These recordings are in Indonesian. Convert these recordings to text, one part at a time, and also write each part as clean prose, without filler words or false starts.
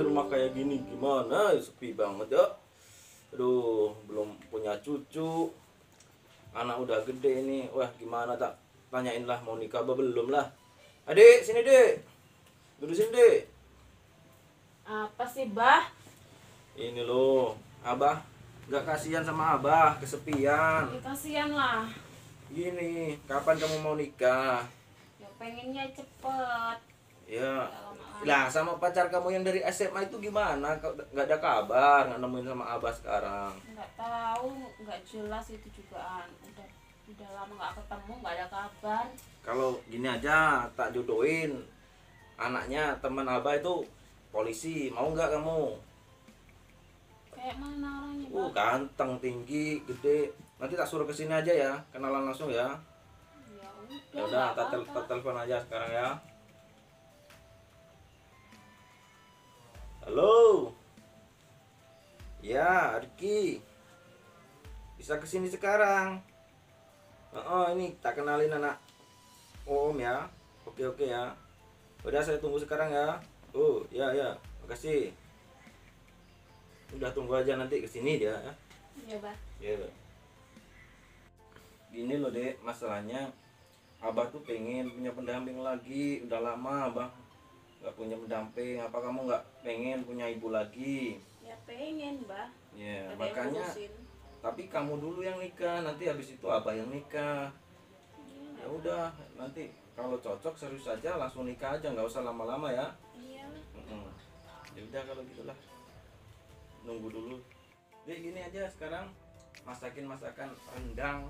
rumah kayak gini gimana ya, sepi banget ya. Aduh, belum punya cucu, anak udah gede ini. Wah, gimana tak tanyain lah mau nikah belum lah. Adik, sini Dek. Duduk sini Dek. Apa sih, Bah? Ini loh, Abah nggak kasihan sama Abah kesepian. Ya, kasihan lah. Gini, kapan kamu mau nikah? Ya pengennya cepet. Ya. Lah sama pacar kamu yang dari SMA itu gimana? Nggak ada kabar, nggak nemuin sama Abah sekarang. Nggak tahu, nggak jelas itu jugaan. Udah lama nggak ketemu, nggak ada kabar. Kalau gini aja, tak jodohin anaknya teman Abah itu polisi, mau nggak kamu? Kayak mana orangnya? Ganteng, tinggi, gede. Nanti tak suruh kesini aja ya, kenalan langsung ya. Ya udah, tak telepon aja sekarang ya. Halo, ya Riki, bisa kesini sekarang. Oh, ini tak kenalin anak Om ya. Oke ya. Udah, saya tunggu sekarang ya. Oh ya, makasih. Udah, tunggu aja nanti kesini dia ya. Iya, Bah. Iya. Gini loh Dek, masalahnya Abah tuh pengen punya pendamping lagi. Udah lama Abah nggak punya pendamping. Apa kamu nggak pengen punya ibu lagi? Ya pengen, Bah. Ya, makanya tapi kamu dulu yang nikah, nanti habis itu Abah yang nikah. Ya udah, nanti kalau cocok serius aja langsung nikah aja, nggak usah lama-lama ya. Iya. Ya udah kalau gitulah, nunggu dulu. Jadi gini aja sekarang, masakin masakan rendang,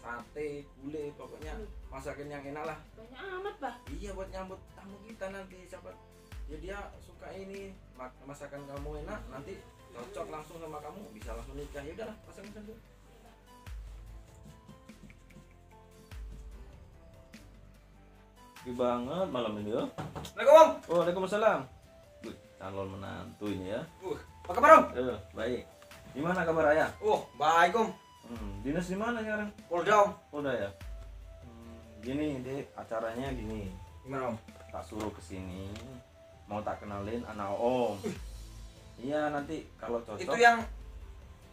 sate, gulai, pokoknya masakin yang enak lah. Banyak amat, Bah. Iya, buat nyambut tamu kita nanti, siapa ya dia suka ini, masakan kamu enak, nanti cocok langsung sama kamu, bisa langsung nikah. Ya udahlah, pasang dulu. Oke banget malam ini ya. Assalamualaikum. Waalaikumsalam. Calon menantu ini ya. Apa kabar, Om? Baik. Gimana kabar ayah? Baik, Om. Dinas di mana sekarang? Polda, Om. Polda ya. Gini Dek, acaranya gini. Gimana, Om? Tak suruh kesini, mau tak kenalin anak Om. Iya, nanti kalau cocok. Itu yang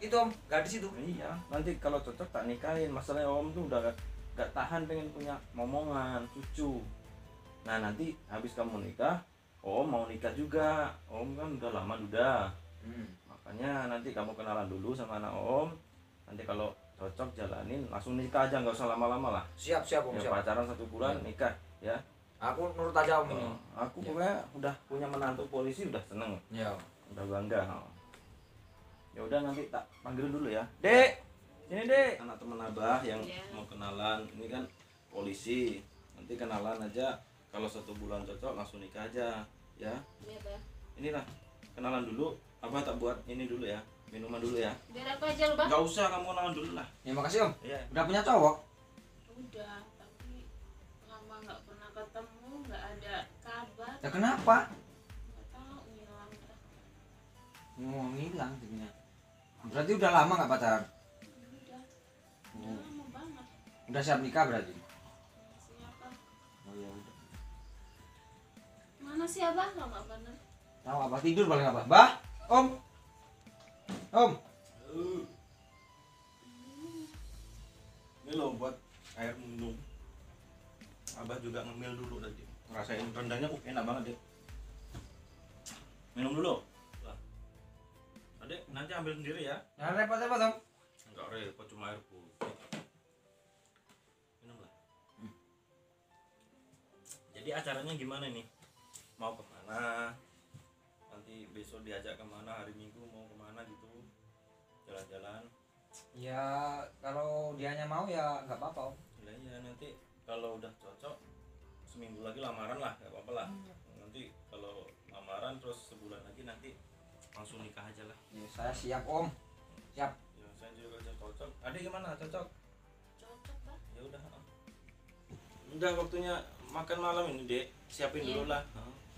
itu, Om, gadis itu. Iya, nanti kalau cocok tak nikahin. Masalahnya Om tuh udah gak tahan pengen punya momongan cucu. Nah, nanti habis kamu nikah, Om mau nikah juga. Om kan udah lama duda. Makanya nanti kamu kenalan dulu sama anak Om. Nanti kalau cocok jalanin langsung nikah aja, nggak usah lama-lama lah. Siap, Om. Ya, siap. Pacaran 1 bulan nikah ya. Aku nurut aja, Om. Aku pokoknya udah punya menantu polisi udah seneng. Ya, udah bangga. Ya udah, nanti tak panggil dulu ya. Dek, ini Dek, anak teman Abah yang mau kenalan. Ini kan polisi. Nanti kenalan aja. Kalau 1 bulan cocok langsung nikah aja ya. Iya, Bah. Inilah kenalan dulu. Abah tak buat ini dulu ya. Minuman dulu ya. Biar aku aja, Bah. Gak usah, kamu kenalan dulu lah. Ya, makasih, Om. Iya. Udah punya cowok? Udah, tapi lama nggak pernah ketemu, nggak ada kabar. Ya kenapa? Nggak tahu, ngilang. Ngilang jadinya. Berarti udah lama nggak pacaran? Udah. Lama banget. Udah siap nikah berarti? Siapa? Oh ya udah. Mana sih Abah? Nggak pernah. Tahu Abah tidur paling Abah. Bah, Om. Ini loh buat air minum. Abah juga ngemil dulu tadi. Ngerasain rendangnya enak banget, Dek. Minum dulu. Adek, nanti ambil sendiri ya. Jangan repot-repot, Om. Enggak repot, cuma air putih. Minumlah. Jadi acaranya gimana nih? Mau kemana? Nanti besok diajak kemana? Hari Minggu mau kemana gitu? Jalan-jalan ya, kalau dianya mau ya nggak apa-apa, Om. Ya nanti kalau udah cocok seminggu lagi lamaran lah, nggak apa-apa lah. Nanti kalau lamaran terus sebulan lagi nanti langsung nikah aja lah ya. Saya siap, Om, siap ya. Saya juga cocok. Adik gimana, cocok Pak? Ya udah waktunya makan malam ini, Dek. Siapin dulu lah.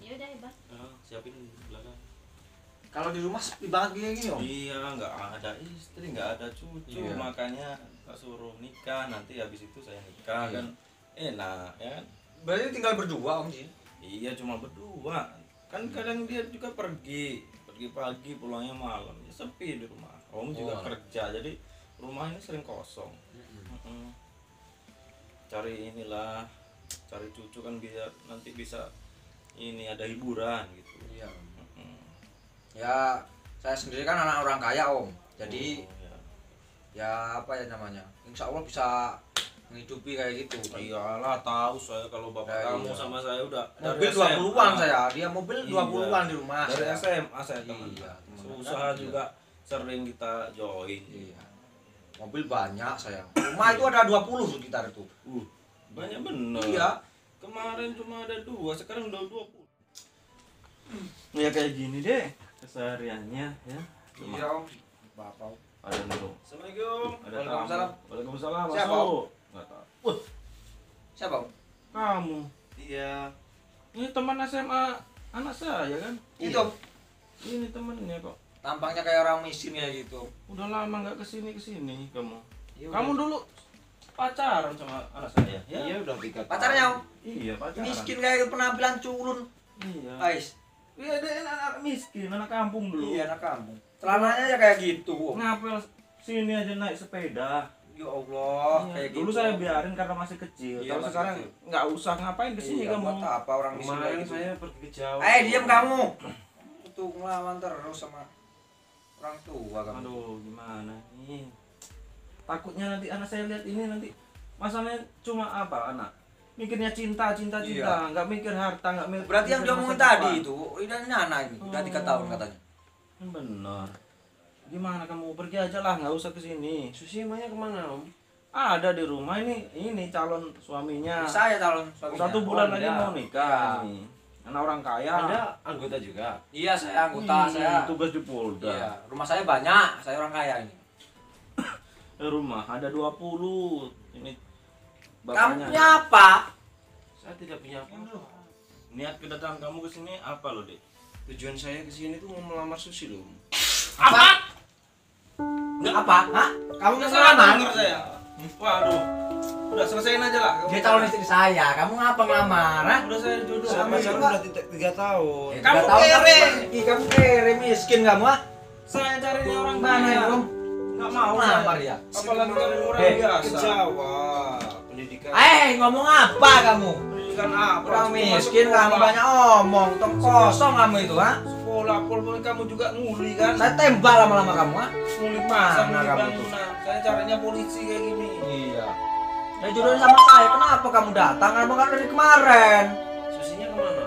Ya udah, Pak. Siapin dulu lah. Kalau di rumah sepi banget gini, Om. Iya, nggak ada istri, nggak ada cucu, makanya tak suruh nikah. Nanti habis itu saya nikah kan enak ya. Berarti tinggal berdua, Om. Iya, cuma berdua. Kan kadang dia juga pergi pagi pulangnya malam, ya sepi di rumah. Om juga kerja, jadi rumahnya sering kosong. Cari inilah, cari cucu kan biar nanti bisa ini ada hiburan gitu. Iya. Ya saya sendiri kan anak orang kaya om, jadi ya apa ya namanya, insya Allah bisa menghidupi kayak gitu. Iyalah, tahu saya kalau bapak kamu sama saya udah mobil 20-an saya, dia mobil 20-an di rumah dari SMA saya teman. Usaha juga sering kita join. Iya. Mobil banyak saya. Rumah itu ada 20 sekitar itu. Banyak bener. Iya. Kemarin cuma ada 2, sekarang udah 20. Ya kayak gini deh kesehariannya ya. Iya om. Bapak. Ada dulu. Assalamualaikum. Waalaikumsalam. Waalaikumsalam. Siapa om? Wah, siapa? Kamu. Iya. Ini teman SMA anak saya kan? Itu. Ini temennya kok. Tampangnya kayak orang miskin ya gitu. Udah lama nggak kesini kamu. Ya, kamu dulu pacaran sama anak saya? Ya? Iya udah 3 tahun. Pacarnya om? Iya pacaran. Miskin kayak penampilan culun. Iya. Ais. Iya dia anak miskin, anak kampung dulu. Iya anak kampung. Celananya ya kayak gitu. Ngapel sini aja naik sepeda. Ya Allah, iya, kayak dulu gitu. Saya biarin karena masih kecil. Iya, tapi sekarang nggak usah ngapain kesini iya, kamu. Apa orang miskin gitu. Saya pergi ke jauh. Eh, diam kamu. Itu ngelawan terus sama orang tua kamu. Aduh, gimana ini? Takutnya nanti anak saya lihat ini nanti masalahnya cuma apa anak? Mikirnya cinta, nggak mikir harta, nggak mikir. Berarti yang diomongin tadi itu, ini anak ini udah 3 tahun katanya. Benar. Gimana kamu pergi aja lah, nggak usah kesini. Susi emangnya kemana om? Ada di rumah ini calon suaminya. Saya calon suaminya. 1 bulan lagi mau nikah. Iya. Anak orang kaya. Ada anggota juga. Iya saya anggota. Saya tugas di Polda. Iya. Rumah saya banyak. Saya orang kaya ini. Rumah ada 20. Ini. Kamu punya apa? Saya tidak punya apa. Niat kedatangan kamu kesini apa loh dek? Tujuan saya kesini tuh mau melamar Susi loh. Apa? Nggak apa? Hah? Kamu nggak salah nanggur saya. Waduh, udah selesaiin aja lah. Dia calon istri saya, kamu ngapa ngelamar? Udah saya jodoh sama pacaran udah 3 tahun. Kamu kere, miskin kamu ah. Saya cari orang mana ya om? Nggak mau ngelamar ya. Apalagi cari orang biasa. Pendidikan. Ngomong apa kamu? Pendidikan apa? Orang miskin kamu banyak omong, tong kosong kamu itu ah. Pola kamu juga nguli kan? Saya tembak lama-lama kamu ah. Nguli mana kamu tuh? Saya caranya polisi kayak gini. Iya. Saya jodohin sama saya. Kenapa kamu datang? Kamu kan dari kemarin. Susinya kemana?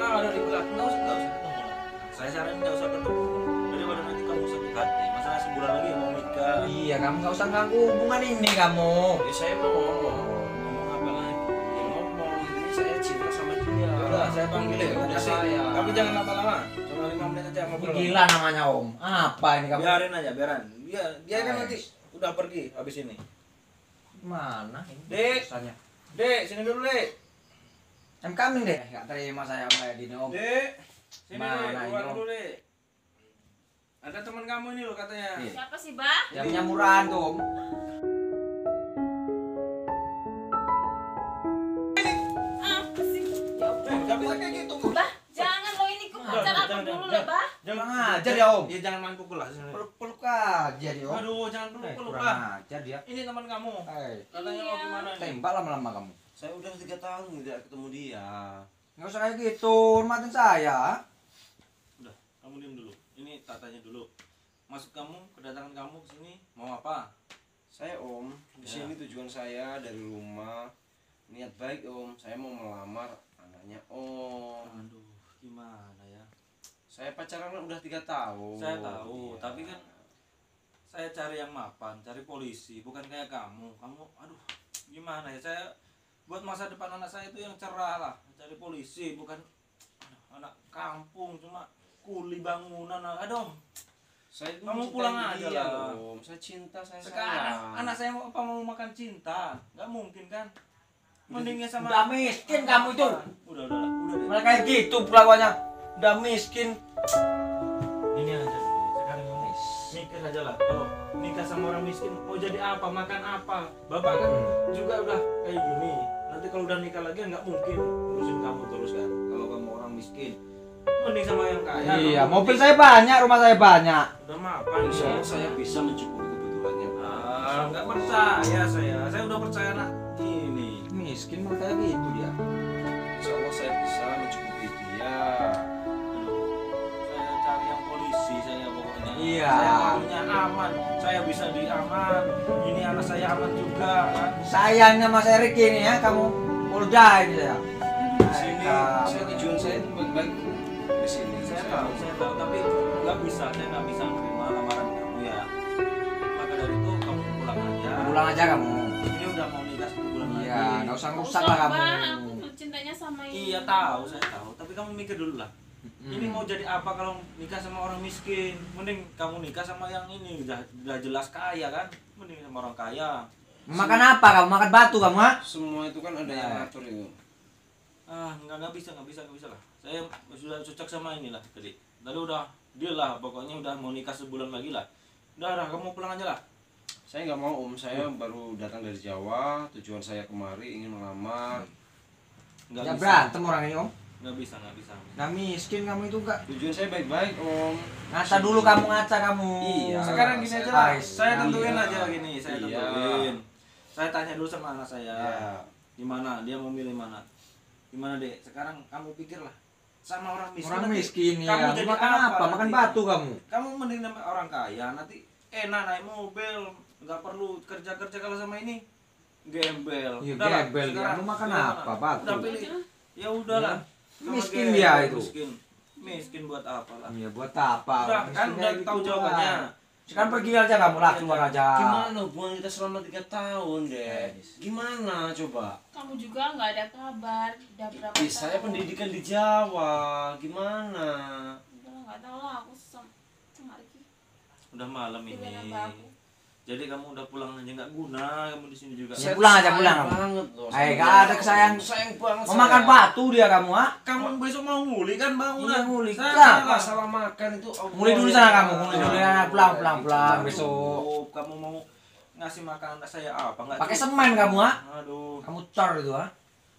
Nah ada di belakang. Nggak usah ketemu. Saya caranya nggak usah ketemu. Daripada nanti kamu sakit hati. Masalah sebulan lagi mau nikah. Iya kamu nggak usah ganggu hubungan ini kamu. Ya saya mau ngomong apa lagi? Ya ngomong ini saya cinta sama dia. Udah saya panggil ya. Tapi jangan lama-lama. Gila namanya om. Apa ini kamu? Biarin aja, biarin. Dia kan nanti udah pergi habis ini. Mana? Dek, sini dulu dek. I'm coming dek. Gak terima saya sama Dini om. Dek, sini dulu dek. Ada teman kamu ini loh katanya. Siapa sih bah? Yang nyamuran tuh om. Apa sih? Gak bisa kayak gitu bah. Jangan, jangan ajar ya om. Iya jangan main pukul lah. Peluk aja dia om. Aduh jangan peluk lah. Ajar dia. Ini teman kamu. Katanya mau gimana? Tembak lama-lama kamu. Saya udah 3 tahun tidak ketemu dia. Nggak usah kayak gitu, hormatin saya. Udah, kamu diam dulu. Ini tak tanya dulu. Maksud kamu kedatangan kamu ke sini mau apa? Saya om, di sini tujuan saya dari rumah. Niat baik om, saya mau melamar anaknya om. Aduh, gimana ya? Saya pacaran udah 3 tahun. Saya tahu, tapi kan saya cari yang mapan, cari polisi, bukan kayak kamu. Kamu, aduh, gimana ya? Saya buat masa depan anak saya itu yang cerah lah, cari polisi, bukan aduh, anak kampung cuma kuli bangunan. Aduh, saya kamu pulang aja lah. Saya cinta saya. Sekarang anak saya mau apa mau makan cinta? Nggak mungkin kan? Mendingnya sama. Udah miskin kamu itu. Udah. Malah kayak gitu pelakuannya. Udah miskin. Ini aja sekarang kamu mikir aja lah. Kalau nikah sama orang miskin mau jadi apa, makan apa. Bapak kan juga udah kayak gini. Nanti kalau udah nikah lagi nggak mungkin urusin kamu terus kan. Kalau kamu orang miskin mending sama yang kaya. Iya, mobil saya banyak, rumah saya banyak. Udah mapan ya. Saya bisa mencukupi kebutuhannya. Enggak percaya saya. Saya udah percaya anak ini. Miskin makanya gitu dia. Insya Allah saya bisa mencukupi dia. Saya cari yang polisi saya pokoknya. Iya. Saya maunya aman. Saya bisa diaman. Ini anak saya aman juga kan. Sayangnya Mas Erik ini ya, kamu Polda ini ya. Saya tujuan saya baik di sini. Saya tahu, tapi saya nggak bisa menerima lamaran kamu ya. Maka dari itu kamu pulang aja. Pulang aja kamu. Ini udah mau nikah 10 bulan lagi. Iya, nggak usah rusak lah kamu. Aku cintanya sama ini. Iya tahu, saya tahu. Tapi kamu mikir dulu lah. Ini mau jadi apa kalau nikah sama orang miskin? Mending kamu nikah sama yang ini udah jelas kaya kan? Mending sama orang kaya. Makan apa kamu? Makan batu kamu ha? Semua itu kan ada yang ngatur itu. Nggak bisa lah. Saya sudah cocok sama inilah tadi. Lalu udah dia lah, pokoknya udah mau nikah 1 bulan lagi lah. Udah kamu pulang aja lah. Saya nggak mau om, saya baru datang dari Jawa. Tujuan saya kemari ingin melamar. Nggak berantem orang ini om. Nggak bisa. Nah miskin kamu itu nggak. Tujuan saya baik-baik om. Ngaca dulu kamu Iya. Sekarang gini aja lah. Saya tentuin aja gini. Saya tentuin. Saya tanya dulu sama anak saya. Gimana dia mau milih mana? Gimana deh, sekarang kamu pikirlah sama orang miskin. Orang miskin ya. Kamu jadi apa? Makan batu kamu. Kamu mending sama orang kaya, nanti enak naik mobil, nggak perlu kerja kalau sama ini gembel. Iya gembel. Kamu makan apa? Batu. Udah pilih. Ya udahlah. Miskin dia itu. Miskin buat apa lah? Iya buat apa? Udah kan udah tahu jawabannya. Sekarang pergi aja kamu lah, keluar aja. Gimana hubungan kita selama 3 tahun, deh? Gimana coba? Kamu juga nggak ada kabar. Udah berapa tahun? Saya pendidikan di Jawa. Gimana? Udah nggak tahu lah, aku sama Riki. Udah malam ini. Jadi kamu udah pulang aja, nggak guna kamu di sini juga. Ya, pulang aja. Ayo, nggak ada sayang banget. Mau makan batu dia kamu, ha? Kamu besok mau nguli kan, bang? Udah nguli. Kenapa? Masalah makan itu. Nguli dulu sana kamu, nguli dulu sana. Pulang besok. Kamu mau ngasih makan anak saya apa? Nggak. Pakai semen kamu, ha? Aduh. Kamu car itu, ha?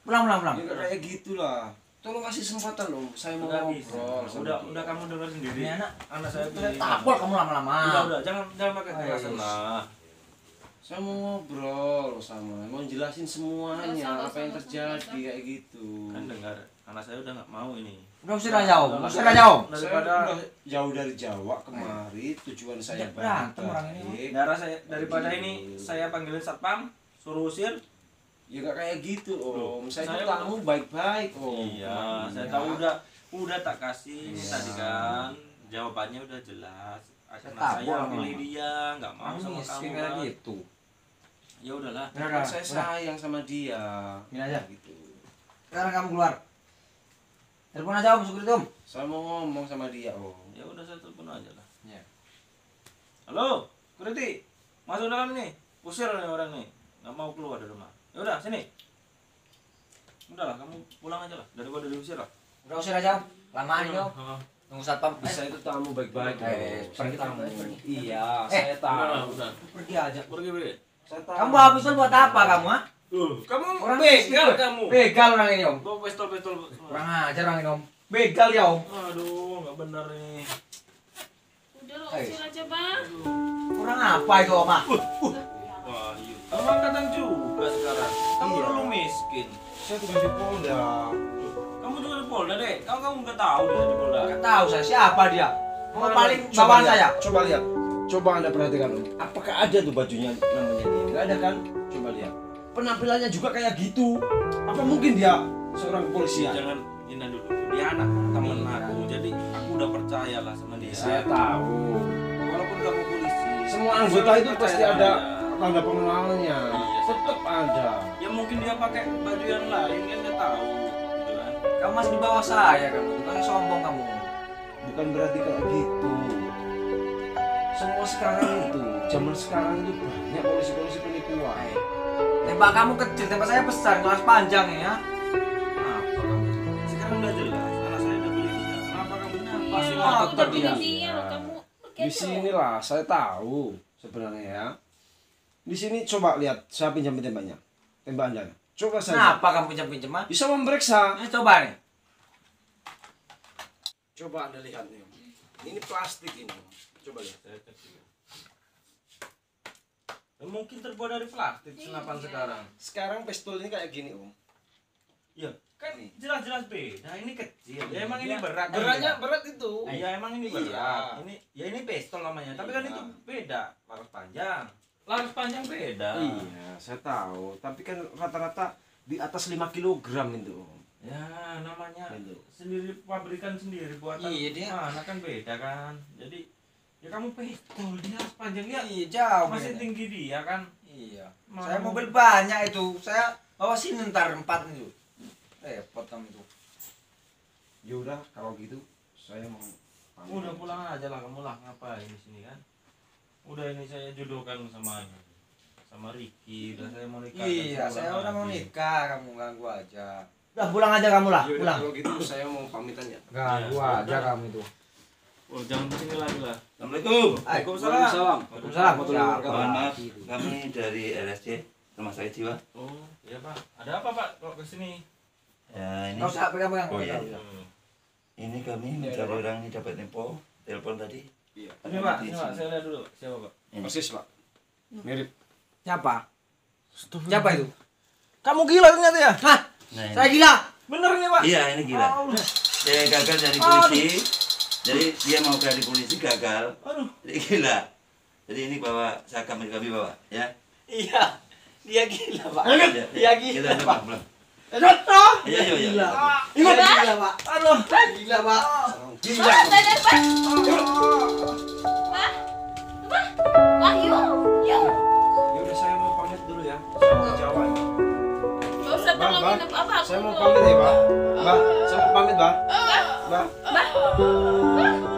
Pulang. Ya kayak gitulah. Tolong kasih kesempatan loh, saya mau ngobrol. Udah kamu dengar sendiri. Ini anak saya tuh tapol kamu lama-lama. Udah jangan pakai kekerasan lah. Saya mau ngobrol sama, mau jelasin semuanya apa yang terjadi kayak gitu. Kan dengar, anak saya udah nggak mau ini. Udah usir aja om. Daripada jauh dari Jawa kemari, tujuan saya baik. Daripada ini saya panggilin satpam, suruh usir. Ya gak kayak gitu om, saya tahu baik-baik om. Iya, saya tahu udah tak kasih tadi kan, jawabannya udah jelas. Anak saya milih dia, nggak mau sama kamu kan. Gitu. Ya udahlah. Saya sayang sama dia. Gini aja gitu. Sekarang kamu keluar. Telepon aja om, syukur itu om. Saya mau ngomong sama dia om. Ya udah saya telepon aja lah. Halo, Kuriti, masuk dalam nih, usir nih orang nih, nggak mau keluar dari rumah. Udah sini, udahlah kamu pulang aja lah daripada diusir lah. Udah usir aja, lamaan yo. Nunggu satpam. Bisa itu tamu baik-baik. Pergi tamu. Iya, saya tahu. Pergi aja. Pergi. Kamu habisin buat apa kamu? Kamu orang begal kamu. Begal orang ini om. Bawa pistol. Kurang ajar orang ini om. Begal ya om. Aduh, nggak bener nih. Udah lo usir aja bang. Kurang apa itu om? Kamu angkatan juga sekarang. Kamu dulu miskin. Saya tugas di Polda. Kamu juga di Polda deh. Kamu nggak tahu dia di Polda. Nggak tahu saya siapa dia. Kamu paling bawaan saya. Coba lihat. Coba anda perhatikan. Apakah ada tuh bajunya namanya dia? Nggak ada kan? Coba lihat. Penampilannya juga kayak gitu. Apa mungkin dia seorang kepolisian? Jangan ini dulu. Dia anak teman aku. Jadi aku udah percaya lah sama dia. Saya tahu. Walaupun kamu polisi. Semua anggota itu pasti ada. Tanda pengenalannya, tetap ada. Ya mungkin dia pakai baju yang lain, kan nggak tahu. Kamu masih di bawah saya kamu, bukan sombong kamu. Bukan berarti kayak gitu. Semua sekarang itu, zaman sekarang itu banyak polisi-polisi penipuan. Tembak kamu kecil, tembak saya besar, gelas panjang ya. Apa? Sekarang udah jelas, anak saya udah pilih dia. Kenapa kamu pasti ngotot dia? Di sini lah, saya tahu sebenarnya ya. Di sini coba lihat, saya pinjam tembaknya, tembak anda. Coba saya. Kenapa kamu pinjam? Bisa memeriksa. Ini coba nih. Coba Anda lihat nih, ini plastik ini. Coba lihat. Mungkin terbuat dari plastik senapan sekarang. Sekarang pistolnya kayak gini, Om. Iya, kan jelas-jelas beda. Ini kecil. Ya emang ini berat. Beratnya berat itu. Ya emang ini berat. Ini ya ini pistol namanya, tapi kan itu beda, laras panjang. Laras panjang beda. Iya, saya tahu, tapi kan rata-rata di atas 5 kg itu. Ya, namanya itu sendiri pabrikan sendiri buatan. Iya, dia nah, kan beda kan. Jadi ya kamu pistol dia panjangnya iya, jauh masih beda. Tinggi dia kan. Iya. Mau. Saya mobil banyak itu. Saya bawa sini ntar 4 itu. Potong itu. Ya udah kalau gitu saya mau pamit. Udah pulang aja lah kamu lah, ngapain di sini kan? Udah ini saya jodohkan sama Ricky, udah saya mau nikah. Iya, saya udah mau nikah, kamu ganggu aja. Udah pulang aja kamu lah, yaudah, pulang. Kalau gitu saya mau pamitan ya. Ganggu aja kamu itu. Oh, jangan kesini lagi lah. Assalamualaikum. Waalaikumsalam. Waalaikumsalam. Maaf, kami dari RSC Rumah Sakit Jiwa. Oh, iya Pak. Ada apa Pak kalau kesini? Ya, ini usah pegang-pegang. Oh, iya. Ini kami mencari orang ini dapat info telepon tadi. Iya. Ini Pak, saya lihat dulu. Siapa Pak? Persis Pak. Mirip. Siapa? Siapa itu? Kamu gila ternyata ya? Hah? Nah, saya gila. Bener nih Pak. Iya, ini gila. Saya gagal dari polisi. Jadi dia mau cari polisi gagal. Aduh. Jadi gila. Jadi ini bawa kami bawa, ya. Iya. Dia gila Pak. Iya gila Pak. Aduh, iya gila. Ini gila, Pak. Aduh, gila, Pak. Gila. Wah, yuk. Ya udah saya mau pamit dulu ya. Saya mau Jawa. Enggak usah tolongin apa-apa. Saya mau pamit ya, Pak. Mbak, saya mau pamit, Mbak. Mbak.